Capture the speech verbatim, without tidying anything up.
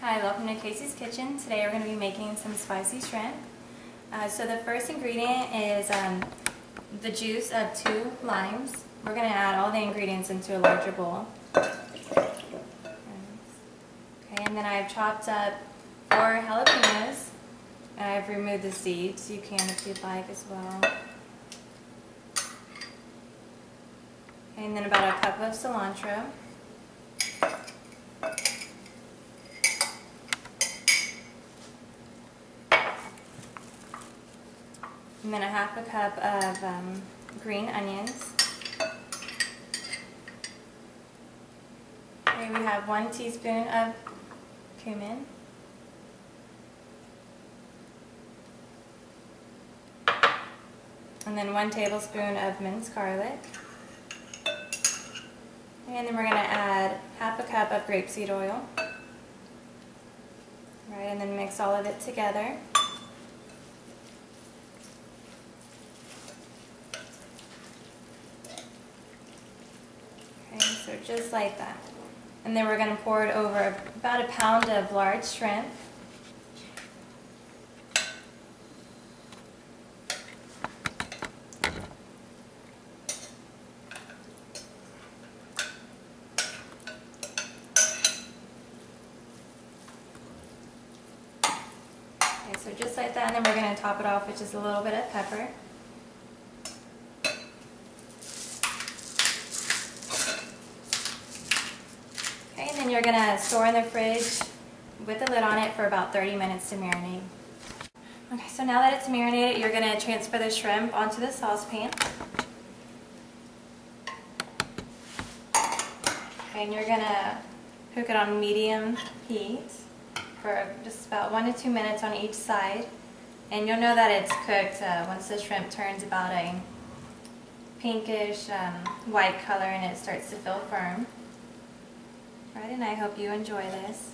Hi, welcome to Casey's Kitchen. Today we're going to be making some spicy shrimp. Uh, so the first ingredient is um, the juice of two limes. We're going to add all the ingredients into a larger bowl. Okay, and then I've chopped up four jalapenos. I've removed the seeds. You can if you'd like as well. And then about a cup of cilantro. And then a half a cup of um, green onions. Here we have one teaspoon of cumin. And then one tablespoon of minced garlic. And then we're going to add half a cup of grapeseed oil. All right, and then mix all of it together. So just like that. And then we're going to pour it over about a pound of large shrimp. Okay, so just like that, and then we're going to top it off with just a little bit of pepper. Okay, and then you're going to store in the fridge with the lid on it for about thirty minutes to marinate. Okay, so now that it's marinated, you're going to transfer the shrimp onto the saucepan. Okay, and you're going to cook it on medium heat for just about one to two minutes on each side. And you'll know that it's cooked uh, once the shrimp turns about a pinkish um, white color and it starts to feel firm. Right, and I hope you enjoy this.